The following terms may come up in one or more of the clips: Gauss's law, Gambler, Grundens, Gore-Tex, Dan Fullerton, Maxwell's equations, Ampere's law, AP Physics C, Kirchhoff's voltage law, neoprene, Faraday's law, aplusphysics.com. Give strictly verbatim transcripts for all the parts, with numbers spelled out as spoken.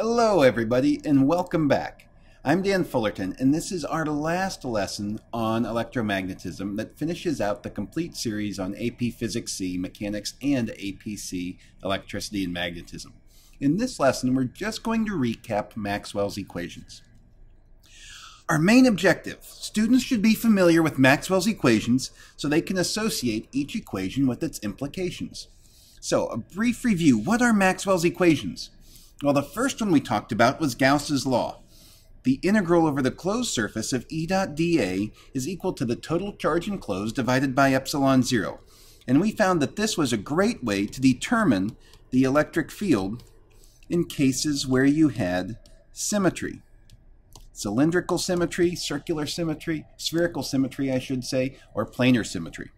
Hello everybody and welcome back. I'm Dan Fullerton and this is our last lesson on electromagnetism that finishes out the complete series on A P Physics C, Mechanics, and A P C, Electricity and Magnetism. In this lesson we're just going to recap Maxwell's equations. Our main objective: students should be familiar with Maxwell's equations so they can associate each equation with its implications. So a brief review, what are Maxwell's equations? Well, the first one we talked about was Gauss's law. The integral over the closed surface of E dot dA is equal to the total charge enclosed divided by epsilon zero. And we found that this was a great way to determine the electric field in cases where you had symmetry. Cylindrical symmetry, circular symmetry, spherical symmetry, I should say, or planar symmetry.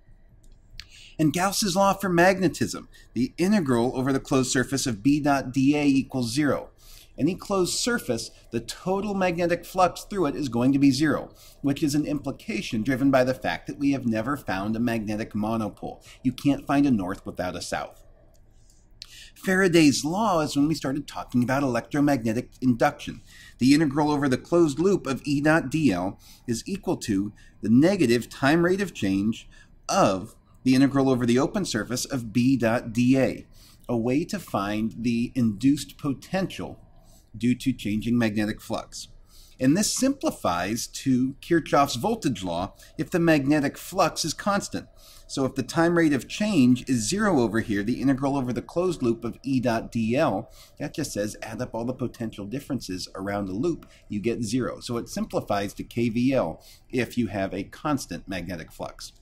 And Gauss's law for magnetism, the integral over the closed surface of B dot dA equals zero. Any closed surface, the total magnetic flux through it is going to be zero, which is an implication driven by the fact that we have never found a magnetic monopole. You can't find a north without a south. Faraday's law is when we started talking about electromagnetic induction. The integral over the closed loop of E dot dL is equal to the negative time rate of change of the integral over the open surface of B dot dA, a way to find the induced potential due to changing magnetic flux. And this simplifies to Kirchhoff's voltage law if the magnetic flux is constant. So if the time rate of change is zero over here, the integral over the closed loop of E dot dL, that just says add up all the potential differences around a loop, you get zero. So it simplifies to K V L if you have a constant magnetic flux.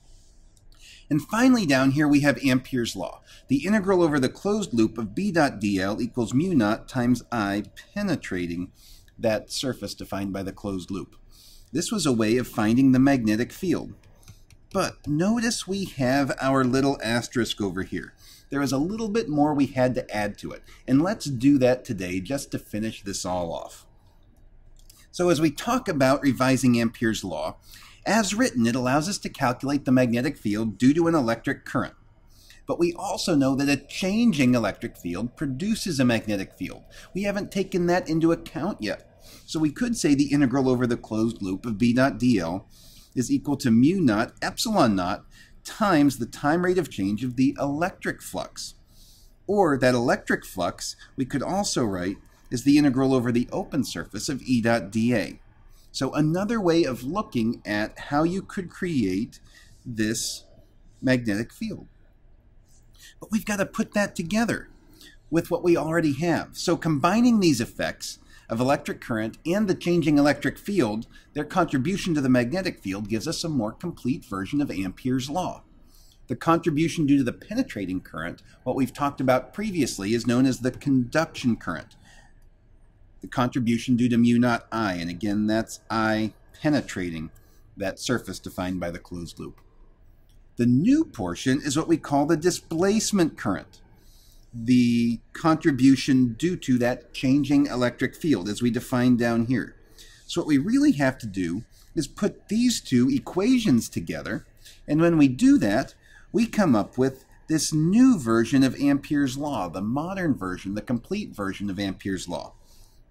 And finally, down here we have Ampere's law. The integral over the closed loop of B dot dL equals mu naught times I penetrating that surface defined by the closed loop. This was a way of finding the magnetic field. But notice we have our little asterisk over here. There is a little bit more we had to add to it. And let's do that today just to finish this all off. So as we talk about revising Ampere's law, as written, it allows us to calculate the magnetic field due to an electric current. But we also know that a changing electric field produces a magnetic field. We haven't taken that into account yet. So we could say the integral over the closed loop of B dot dL is equal to mu naught epsilon naught times the time rate of change of the electric flux. Or that electric flux we could also write as the integral over the open surface of E dot dA. So another way of looking at how you could create this magnetic field. But we've got to put that together with what we already have. So combining these effects of electric current and the changing electric field, their contribution to the magnetic field gives us a more complete version of Ampere's law. The contribution due to the penetrating current, what we've talked about previously, is known as the conduction current. The contribution due to mu naught I, and again that's I penetrating that surface defined by the closed loop. The new portion is what we call the displacement current, the contribution due to that changing electric field as we define down here. So what we really have to do is put these two equations together, and when we do that we come up with this new version of Ampere's law, the modern version, the complete version of Ampere's law.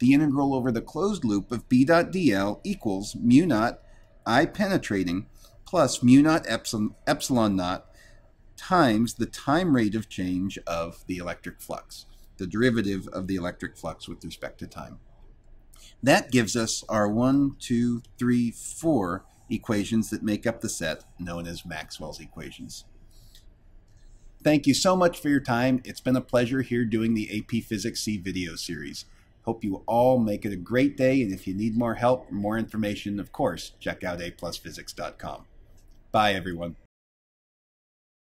The integral over the closed loop of B dot dL equals mu naught I penetrating plus mu naught epsilon, epsilon naught times the time rate of change of the electric flux, the derivative of the electric flux with respect to time. That gives us our one, two, three, four equations that make up the set known as Maxwell's equations. Thank you so much for your time. It's been a pleasure here doing the A P Physics C video series. Hope you all make it a great day, and if you need more help or more information, of course, check out A plus physics dot com. Bye, everyone.